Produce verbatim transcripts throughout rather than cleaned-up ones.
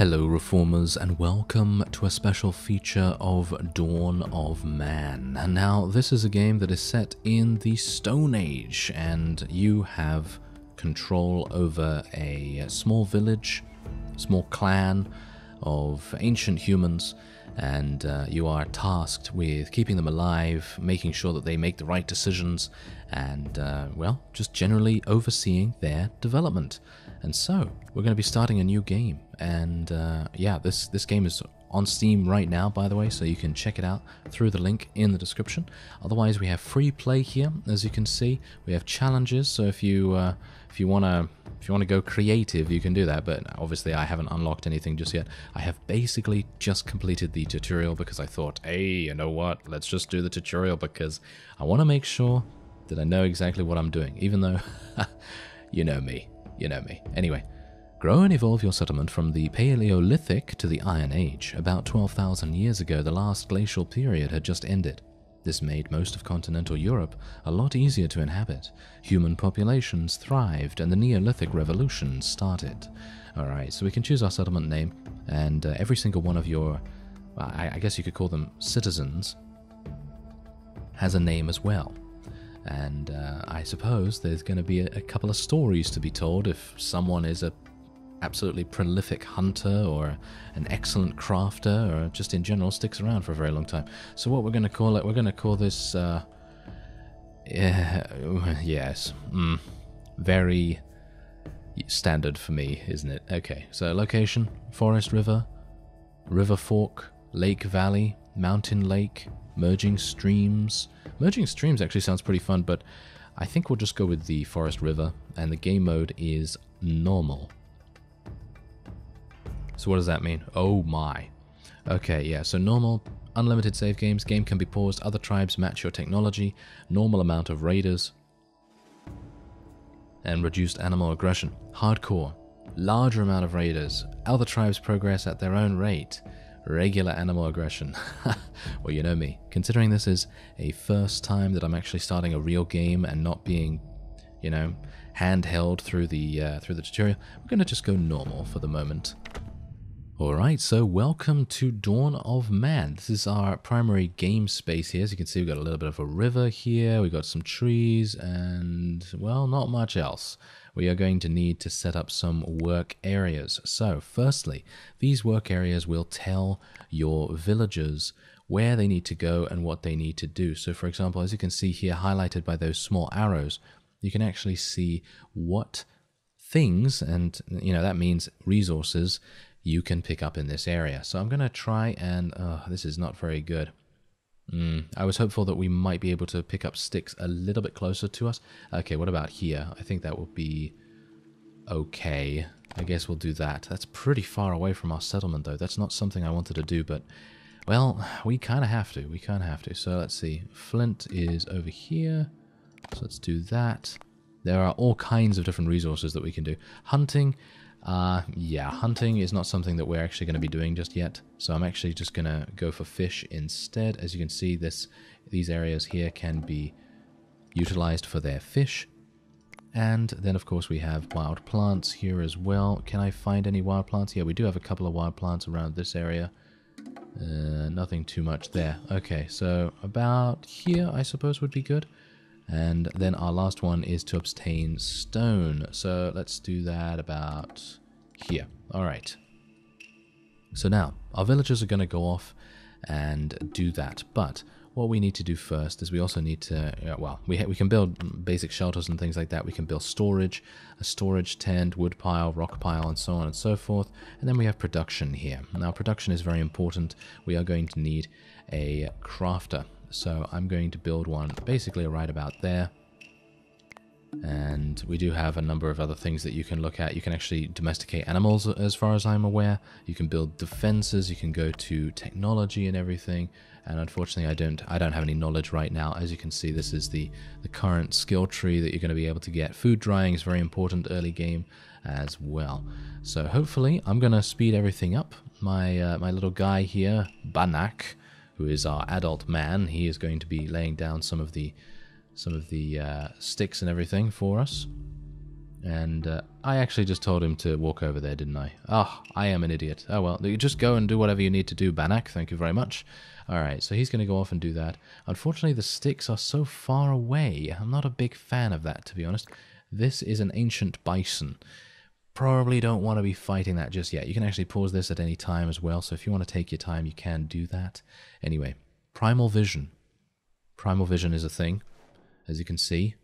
Hello Reformers, and welcome to a special feature of Dawn of Man. Now, this is a game that is set in the Stone Age, and you have control over a small village, small clan of ancient humans, and uh, you are tasked with keeping them alive, making sure that they make the right decisions, and, uh, well, just generally overseeing their development. And so, we're going to be starting a new game, and uh, yeah, this, this game is on Steam right now, by the way, so you can check it out through the link in the description. Otherwise, we have free play here, as you can see. We have challenges, so if you uh, if you want to if you want to go creative, you can do that. But obviously, I haven't unlocked anything just yet. I have basically just completed the tutorial because I thought, hey, you know what? Let's just do the tutorial because I want to make sure that I know exactly what I'm doing, even though you know me, you know me. Anyway. Grow and evolve your settlement from the Paleolithic to the Iron Age. About twelve thousand years ago, the last glacial period had just ended. This made most of continental Europe a lot easier to inhabit. Human populations thrived and the Neolithic Revolution started. Alright, so we can choose our settlement name, and uh, every single one of your, I, I guess you could call them citizens, has a name as well. And uh, I suppose there's going to be a, a couple of stories to be told if someone is a absolutely prolific hunter or an excellent crafter, or just in general sticks around for a very long time. So what we're going to call it, we're going to call this uh, yeah, yes mm, very standard for me, isn't it? Okay, so location: forest, river, river fork, lake valley, mountain lake, merging streams. Merging streams actually sounds pretty fun, but I think we'll just go with the forest river, and the game mode is normal. So what does that mean? Oh my. Okay, yeah, so normal, unlimited save games, game can be paused, other tribes match your technology, normal amount of raiders, and reduced animal aggression. Hardcore, larger amount of raiders, other tribes progress at their own rate, regular animal aggression. Well, you know me. Considering this is a first time that I'm actually starting a real game and not being, you know, handheld through the, uh, through the tutorial, we're going to just go normal for the moment. Alright, so welcome to Dawn of Man. This is our primary game space here. As you can see, we've got a little bit of a river here, we've got some trees, and, well, not much else. We are going to need to set up some work areas. So, firstly, these work areas will tell your villagers where they need to go and what they need to do. So, for example, as you can see here, highlighted by those small arrows, you can actually see what things, and, you know, that means resources, you can pick up in this area. So I'm going to try and... Uh, this is not very good. Mm, I was hopeful that we might be able to pick up sticks a little bit closer to us. Okay, what about here? I think that will be okay. I guess we'll do that. That's pretty far away from our settlement, though. That's not something I wanted to do, but... Well, we kind of have to. We kind of have to. So let's see. Flint is over here. So let's do that. There are all kinds of different resources that we can do. Hunting... Uh, yeah, hunting is not something that we're actually going to be doing just yet, so I'm actually just going to go for fish instead. As you can see, this these areas here can be utilized for their fish. And then, of course, we have wild plants here as well. Can I find any wild plants? Yeah, we do have a couple of wild plants around this area. Uh, nothing too much there. Okay, so about here, I suppose, would be good. And then our last one is to obtain stone. So let's do that about here. All right. So now our villagers are going to go off and do that. But what we need to do first is we also need to, yeah, well, we, ha we can build basic shelters and things like that. We can build storage, a storage tent, wood pile, rock pile, and so on and so forth. And then we have production here. Now production is very important. We are going to need a crafter. So I'm going to build one basically right about there. And we do have a number of other things that you can look at. You can actually domesticate animals, as far as I'm aware. You can build defenses. You can go to technology and everything. And unfortunately, I don't I don't have any knowledge right now. As you can see, this is the, the current skill tree that you're going to be able to get. Food drying is very important early game as well. So hopefully, I'm going to speed everything up. My, uh, my little guy here, Banak, who is our adult man, he is going to be laying down some of the some of the uh, sticks and everything for us. And uh, I actually just told him to walk over there, didn't I? Oh, I am an idiot. Oh, well, you just go and do whatever you need to do, Banak. Thank you very much. All right, so he's going to go off and do that. Unfortunately, the sticks are so far away. I'm not a big fan of that, to be honest. This is an ancient bison. Probably don't want to be fighting that just yet. You can actually pause this at any time as well, so if you want to take your time, you can do that. Anyway, primal vision. Primal vision is a thing, as you can see.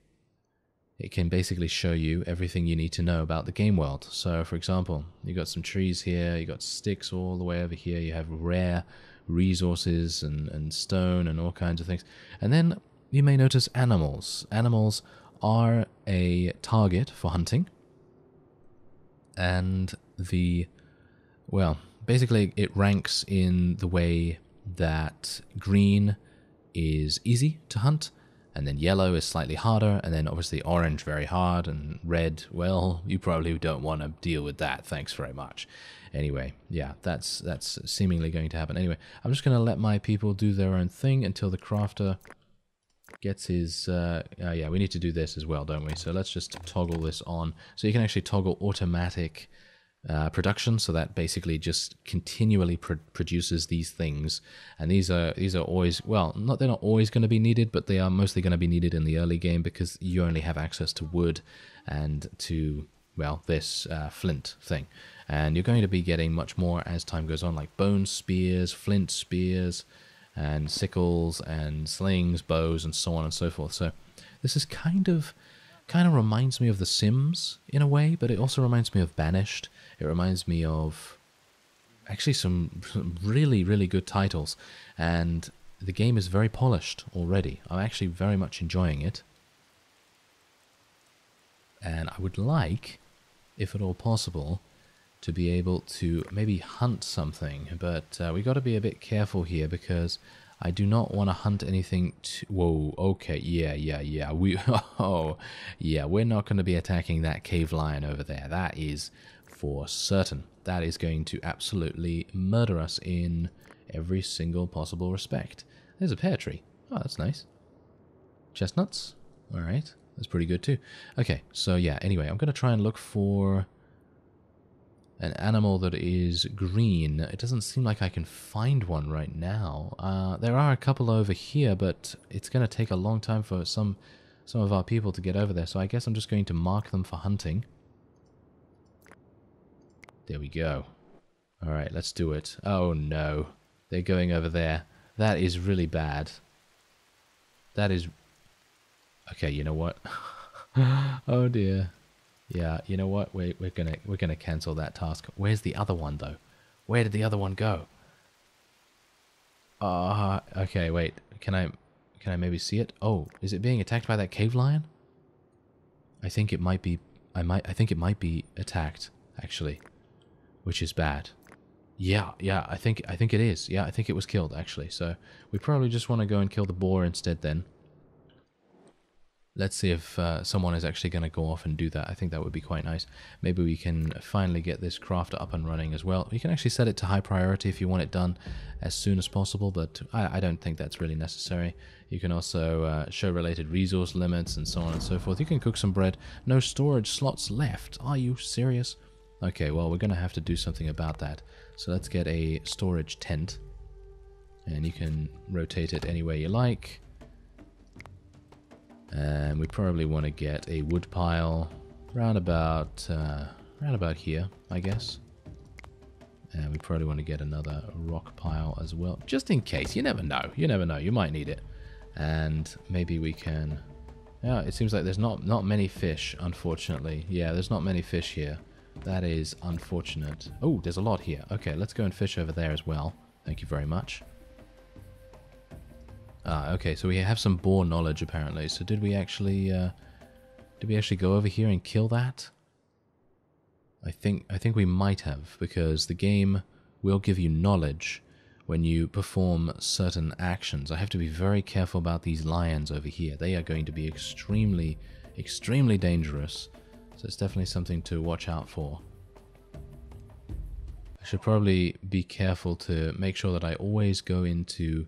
It can basically show you everything you need to know about the game world. So, for example, you've got some trees here, you've got sticks all the way over here, you have rare resources and, and stone and all kinds of things. And then you may notice animals. Animals are a target for hunting. And the, well, basically it ranks in the way that green is easy to hunt, and then yellow is slightly harder, and then obviously orange very hard, and red, well, you probably don't want to deal with that, thanks very much. Anyway, yeah, that's that's seemingly going to happen. Anyway, I'm just going to let my people do their own thing until the crafter gets his... Uh, uh, yeah, we need to do this as well, don't we? So let's just toggle this on. So you can actually toggle automatic uh, production, so that basically just continually pro produces these things. And these are these are always, well, not they're not always going to be needed, but they are mostly going to be needed in the early game because you only have access to wood and to, well, this uh, flint thing. And you're going to be getting much more as time goes on, like bone spears, flint spears, and sickles and slings, bows, and so on and so forth. So this is kind of... kind of reminds me of The Sims in a way, but it also reminds me of Banished. It reminds me of actually some, some really, really good titles, and the game is very polished already. I'm actually very much enjoying it, and I would like, if at all possible, to be able to maybe hunt something, but uh, we got to be a bit careful here because I do not want to hunt anything too... Whoa, okay, yeah, yeah, yeah. We, oh, yeah, we're not going to be attacking that cave lion over there. That is for certain. That is going to absolutely murder us in every single possible respect. There's a pear tree. Oh, that's nice. Chestnuts. All right, that's pretty good too. Okay, so yeah, anyway, I'm going to try and look for an animal that is green. It doesn't seem like I can find one right now. Uh, there are a couple over here, but it's going to take a long time for some some of our people to get over there, so I guess I'm just going to mark them for hunting. There we go. Alright, let's do it. Oh no. They're going over there. That is really bad. That is... Okay, you know what? Oh dear. Yeah, you know what? We're we're gonna we're gonna cancel that task. Where's the other one though? Where did the other one go? Ah, uh, okay. Wait, can I can I maybe see it? Oh, is it being attacked by that cave lion? I think it might be. I might. I think it might be attacked actually, which is bad. Yeah, yeah. I think I think it is. Yeah, I think it was killed actually. So we probably just want to go and kill the boar instead then. Let's see if uh, someone is actually going to go off and do that. I think that would be quite nice. Maybe we can finally get this crafter up and running as well. You can actually set it to high priority if you want it done as soon as possible, but I, I don't think that's really necessary. You can also uh, show related resource limits and so on and so forth. You can cook some bread. No storage slots left. Are you serious? Okay, well, we're going to have to do something about that. So let's get a storage tent. And you can rotate it any way you like. And we probably want to get a wood pile round about, uh, round about here, I guess. And we probably want to get another rock pile as well, just in case. You never know. You never know. You might need it. And maybe we can... Yeah, it seems like there's not, not many fish, unfortunately. Yeah, there's not many fish here. That is unfortunate. Oh, there's a lot here. Okay, let's go and fish over there as well. Thank you very much. Ah, okay, so we have some boar knowledge, apparently. So did we actually, uh, did we actually go over here and kill that? I think, I think we might have, because the game will give you knowledge when you perform certain actions. I have to be very careful about these lions over here. They are going to be extremely, extremely dangerous. So it's definitely something to watch out for. I should probably be careful to make sure that I always go into...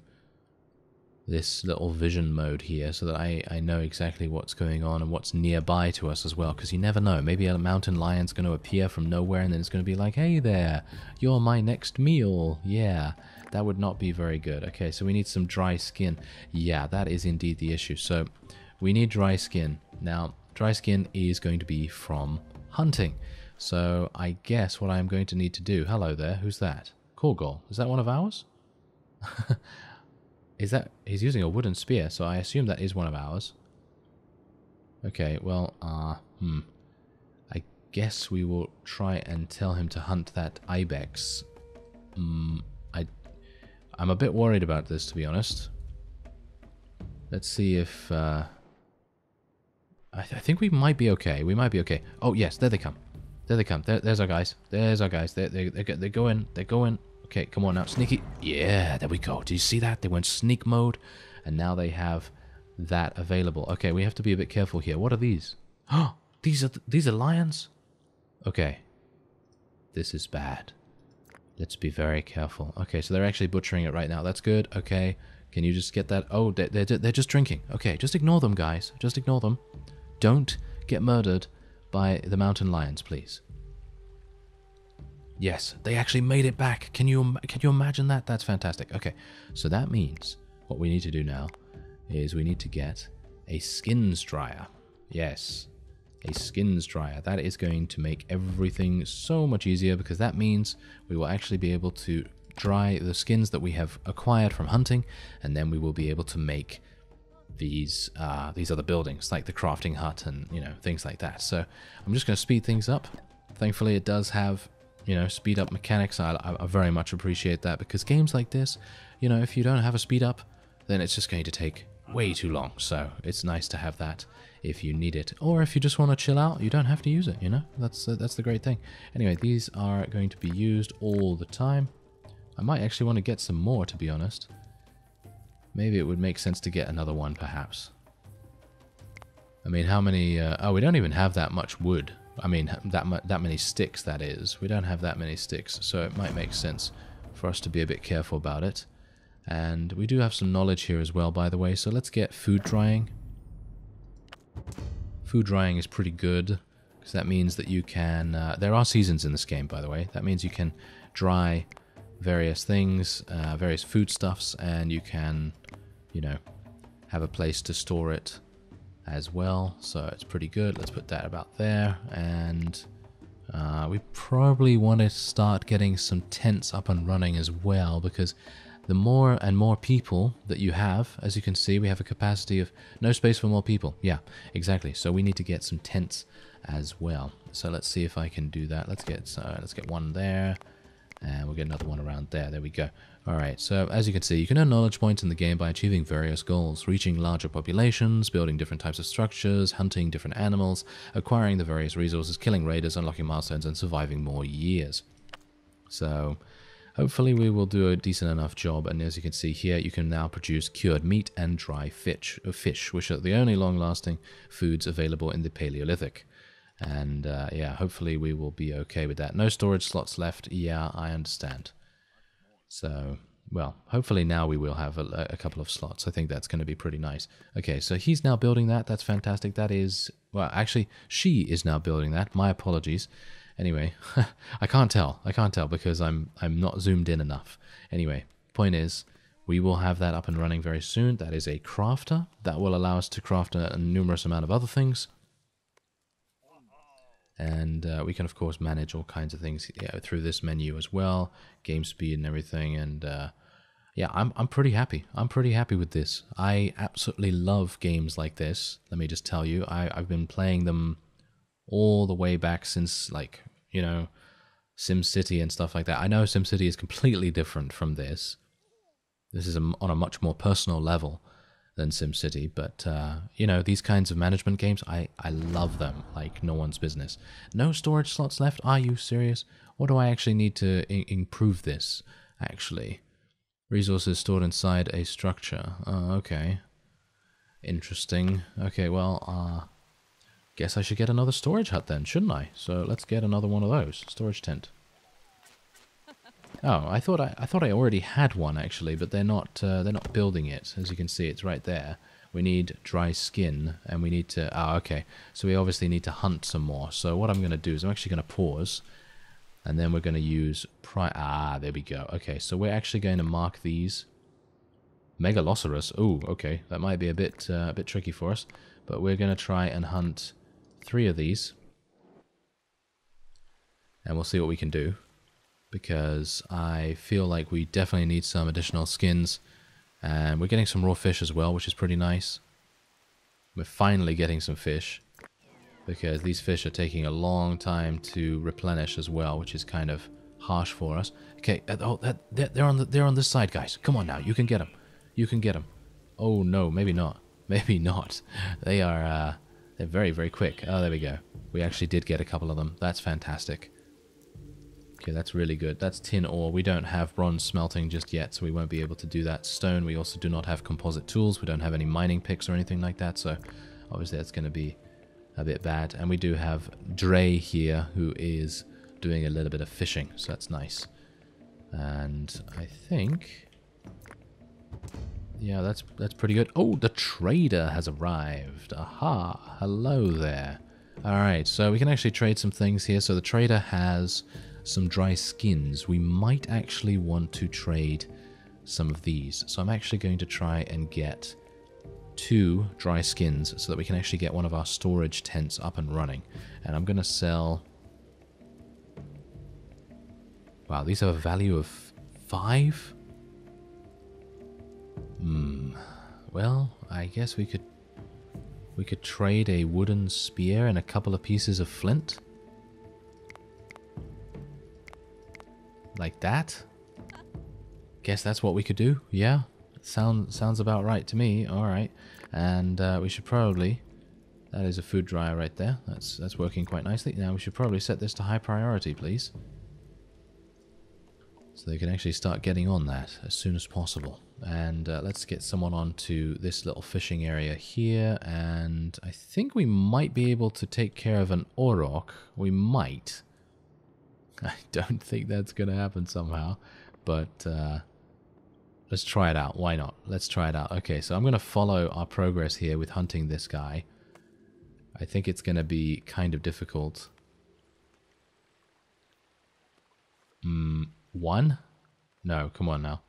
this little vision mode here so that I, I know exactly what's going on and what's nearby to us as well, because you never know. Maybe a mountain lion's going to appear from nowhere and then it's going to be like, hey there, you're my next meal. Yeah, that would not be very good. Okay, so we need some dry skin. Yeah, that is indeed the issue. So we need dry skin. Now, dry skin is going to be from hunting. So I guess what I'm going to need to do... Hello there, who's that? Corgol. Is that one of ours? Is that... He's using a wooden spear, so I assume that is one of ours. Okay, well, uh, hmm. I guess we will try and tell him to hunt that Ibex. Hmm, I, I'm a bit worried about this, to be honest. Let's see if, uh... I, th I think we might be okay. We might be okay. Oh, yes, there they come. There they come. There, there's our guys. There's our guys. They're, they're, they're, they're going. They're going. Okay, come on now. Sneaky. Yeah, there we go. Do you see that? They went sneak mode, and now they have that available. Okay, we have to be a bit careful here. What are these? Oh, these are th these are lions? Okay. This is bad. Let's be very careful. Okay, so they're actually butchering it right now. That's good. Okay, can you just get that? Oh, they're, they're, they're just drinking. Okay, just ignore them, guys. Just ignore them. Don't get murdered by the mountain lions, please. Yes, they actually made it back. Can you can you imagine that? That's fantastic. Okay, so that means what we need to do now is we need to get a skins dryer. Yes, a skins dryer. That is going to make everything so much easier, because that means we will actually be able to dry the skins that we have acquired from hunting, and then we will be able to make these uh, these other buildings, like the crafting hut and, you know, things like that. So I'm just going to speed things up. Thankfully, it does have... You know, speed up mechanics. I, I very much appreciate that, because games like this, you know, if you don't have a speed up, then it's just going to take way too long. So it's nice to have that if you need it, or if you just want to chill out, you don't have to use it. You know, that's uh, that's the great thing. Anyway, these are going to be used all the time. I might actually want to get some more, to be honest. Maybe it would make sense to get another one, perhaps. I mean, how many? Uh, oh, we don't even have that much wood. I mean, that mu that many sticks, that is. We don't have that many sticks, so it might make sense for us to be a bit careful about it. And we do have some knowledge here as well, by the way, so let's get food drying. Food drying is pretty good, because that means that you can... Uh, there are seasons in this game, by the way. That means you can dry various things, uh, various foodstuffs, and you can, you know, have a place to store it as well, so it's pretty good. Let's put that about there, and uh, we probably want to start getting some tents up and running as well, because the more and more people that you have, as you can see, we have a capacity of no space for more people. Yeah, exactly, so we need to get some tents as well. So let's see if I can do that. Let's get so let's get one there, and we'll get another one around there. There we go. Alright, so as you can see, you can earn knowledge points in the game by achieving various goals, reaching larger populations, building different types of structures, hunting different animals, acquiring the various resources, killing raiders, unlocking milestones, and surviving more years. So, hopefully we will do a decent enough job, and as you can see here, you can now produce cured meat and dry fish, fish which are the only long-lasting foods available in the Paleolithic. And, uh, yeah, hopefully we will be okay with that. No storage slots left. Yeah, I understand. So, well, hopefully now we will have a, a couple of slots. I think that's going to be pretty nice. Okay, so he's now building that. That's fantastic. That is... Well, actually, she is now building that. My apologies. Anyway, I can't tell. I can't tell because I'm I'm not zoomed in enough. Anyway, point is, we will have that up and running very soon. That is a crafter. That will allow us to craft a, a numerous amount of other things. And uh, we can, of course, manage all kinds of things, you know, through this menu as well, game speed and everything. And uh, yeah, I'm I'm pretty happy. I'm pretty happy with this. I absolutely love games like this. Let me just tell you, I I've been playing them all the way back since, like, you know, SimCity and stuff like that. I know SimCity is completely different from this. This is a, on a much more personal level than SimCity, but uh, you know, these kinds of management games, I, I love them like no one's business. No storage slots left? Are you serious? What do I actually need to i- improve this, actually? Resources stored inside a structure. Uh, okay. Interesting. Okay, well, uh, guess I should get another storage hut then, shouldn't I? So let's get another one of those. Storage tent. Oh, I thought I, I thought I already had one actually, but they're not uh, they're not building it. As you can see, it's right there. We need dry skin, and we need to. Ah, okay. So we obviously need to hunt some more. So what I'm going to do is I'm actually going to pause, and then we're going to use pri. Ah, there we go. Okay, so we're actually going to mark these. Megaloceros. Oh, okay. That might be a bit uh, a bit tricky for us, but we're going to try and hunt three of these, and we'll see what we can do. Because I feel like we definitely need some additional skins. And we're getting some raw fish as well, which is pretty nice. We're finally getting some fish. Because these fish are taking a long time to replenish as well, which is kind of harsh for us. Okay, oh, they're on the, they're on this side, guys. Come on now, you can get them. You can get them. Oh no, maybe not. Maybe not. They are, uh, they're very, very quick. Oh, there we go. We actually did get a couple of them. That's fantastic. Okay, that's really good. That's tin ore. We don't have bronze smelting just yet, so we won't be able to do that. Stone, we also do not have composite tools. We don't have any mining picks or anything like that, so obviously that's going to be a bit bad. And we do have Dre here, who is doing a little bit of fishing, so that's nice. And I think... yeah, that's, that's pretty good. Oh, the trader has arrived. Aha! Hello there. Alright, so we can actually trade some things here. So the trader has... some dry skins. We might actually want to trade some of these. So I'm actually going to try and get two dry skins so that we can actually get one of our storage tents up and running. And I'm going to sell... wow, these have a value of five? Hmm. Well, I guess we could... we could trade a wooden spear and a couple of pieces of flint. Like that? Guess that's what we could do, yeah? Sound, sounds about right to me, alright. And uh, we should probably... that is a food dryer right there. That's, that's working quite nicely. Now we should probably set this to high priority, please. So they can actually start getting on that as soon as possible. And uh, let's get someone onto this little fishing area here. And I think we might be able to take care of an auroch. We might... I don't think that's going to happen somehow, but uh, let's try it out. Why not? Let's try it out. Okay, so I'm going to follow our progress here with hunting this guy. I think it's going to be kind of difficult. Mm, one? No, come on now.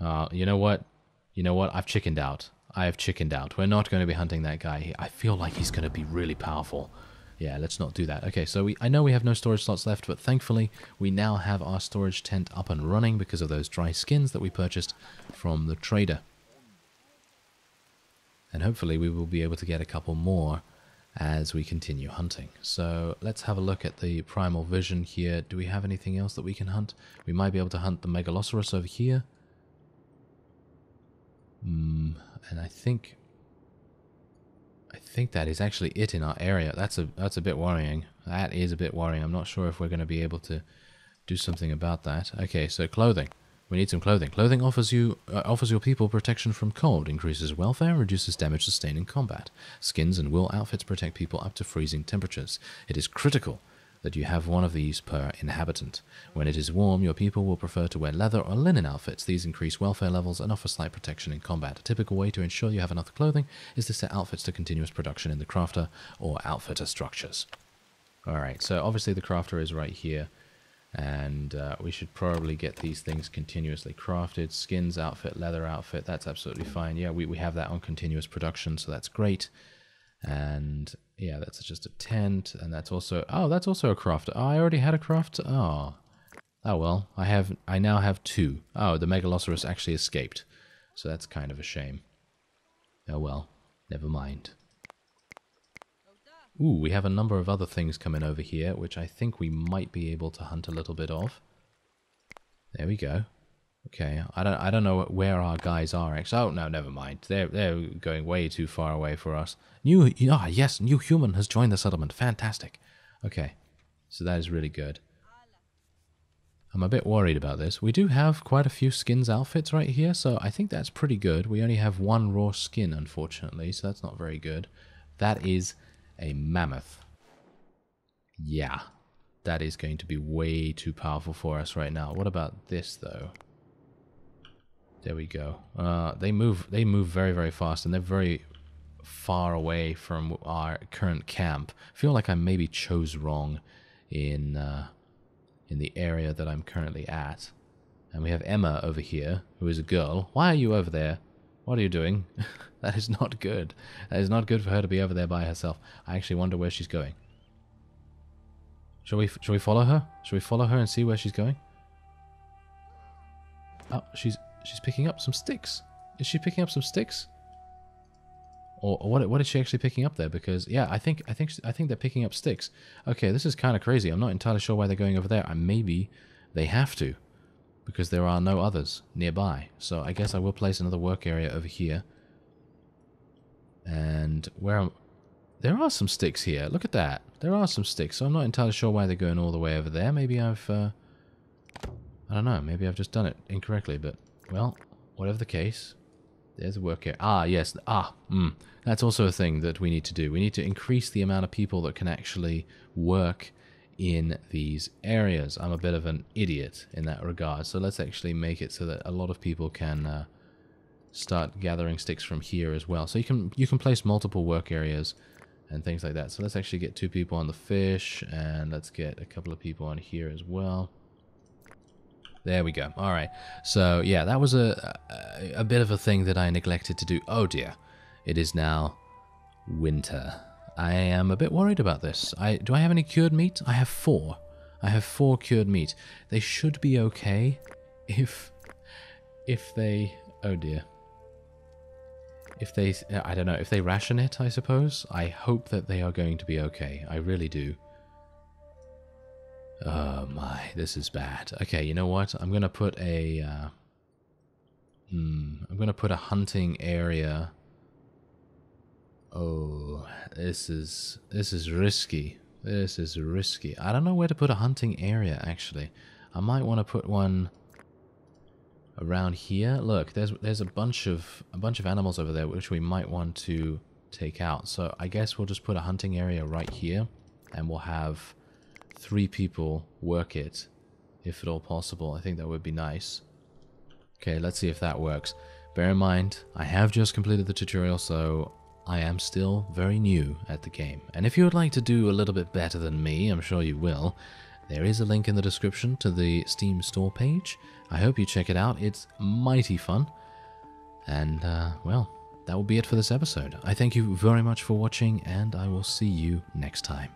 Uh, you know what? You know what? I've chickened out. I have chickened out. We're not going to be hunting that guy. I feel like he's going to be really powerful. Yeah, let's not do that. Okay, so we I know we have no storage slots left, but thankfully we now have our storage tent up and running because of those dry skins that we purchased from the trader. And hopefully we will be able to get a couple more as we continue hunting. So let's have a look at the primal vision here. Do we have anything else that we can hunt? We might be able to hunt the Megaloceros over here. Mm, and I think... I think that is actually it in our area. That's a that's a bit worrying. That is a bit worrying. I'm not sure if we're going to be able to do something about that. Okay, so clothing. We need some clothing. Clothing offers you uh, offers your people protection from cold, increases welfare, and reduces damage sustained in combat. Skins and wool outfits protect people up to freezing temperatures. It is critical that you have one of these per inhabitant. When it is warm, your people will prefer to wear leather or linen outfits. These increase welfare levels and offer slight protection in combat. A typical way to ensure you have enough clothing is to set outfits to continuous production in the crafter or outfitter structures. Alright, so obviously the crafter is right here, and uh, we should probably get these things continuously crafted. Skins, outfit, leather outfit, that's absolutely fine. Yeah, we, we have that on continuous production, so that's great. And yeah, that's just a tent, and that's also oh, that's also a crafter. Oh, I already had a crafter. Oh, oh well, I have I now have two. Oh, the Megaloceros actually escaped, so that's kind of a shame. Oh well, never mind. Ooh, we have a number of other things coming over here, which I think we might be able to hunt a little bit of. There we go. Okay, I don't I don't know where our guys are actually. Oh no, never mind. They're they're going way too far away for us. New ah yes, new human has joined the settlement. Fantastic. Okay, so that is really good. I'm a bit worried about this. We do have quite a few skins outfits right here, so I think that's pretty good. We only have one raw skin, unfortunately, so that's not very good. That is a mammoth. Yeah, that is going to be way too powerful for us right now. What about this though? There we go. Uh, they move. They move very, very fast, and they're very far away from our current camp. I feel like I maybe chose wrong in uh, in the area that I'm currently at. And we have Emma over here, who is a girl. Why are you over there? What are you doing? That is not good. That is not good for her to be over there by herself. I actually wonder where she's going. Shall we? Shall we follow her? Shall we follow her and see where she's going? Oh, she's. She's picking up some sticks. Is she picking up some sticks? Or, or what? What is she actually picking up there? Because yeah, I think I think I think they're picking up sticks. Okay, this is kind of crazy. I'm not entirely sure why they're going over there. I, maybe they have to, because there are no others nearby. So I guess I will place another work area over here. And where I'm, there are some sticks here. Look at that. There are some sticks. So I'm not entirely sure why they're going all the way over there. Maybe I've uh, I don't know. Maybe I've just done it incorrectly, but. Well, whatever the case, there's a work here. Ah, yes. Ah, mm. That's also a thing that we need to do. We need to increase the amount of people that can actually work in these areas. I'm a bit of an idiot in that regard. So let's actually make it so that a lot of people can uh, start gathering sticks from here as well. So you can you can place multiple work areas and things like that. So let's actually get two people on the fish, and let's get a couple of people on here as well. There we go. All right. So, yeah, that was a, a a bit of a thing that I neglected to do. Oh, dear. It is now winter. I am a bit worried about this. I do I have any cured meat? I have four. I have four cured meat. They should be okay if if they... Oh, dear. If they... I don't know. If they ration it, I suppose. I hope that they are going to be okay. I really do. Oh my, this is bad. Okay, you know what? I'm gonna put a. Uh, hmm, I'm gonna put a hunting area. Oh, this is this is risky. This is risky. I don't know where to put a hunting area actually. I might want to put one around here. Look, there's there's a bunch of a bunch of animals over there which we might want to take out. So I guess we'll just put a hunting area right here, and we'll have. Three people work it, if at all possible. I think that would be nice. Okay, let's see if that works. Bear in mind, I have just completed the tutorial, so I am still very new at the game. And if you would like to do a little bit better than me, I'm sure you will, there is a link in the description to the Steam store page. I hope you check it out. It's mighty fun. And, uh, well, that will be it for this episode. I thank you very much for watching, and I will see you next time.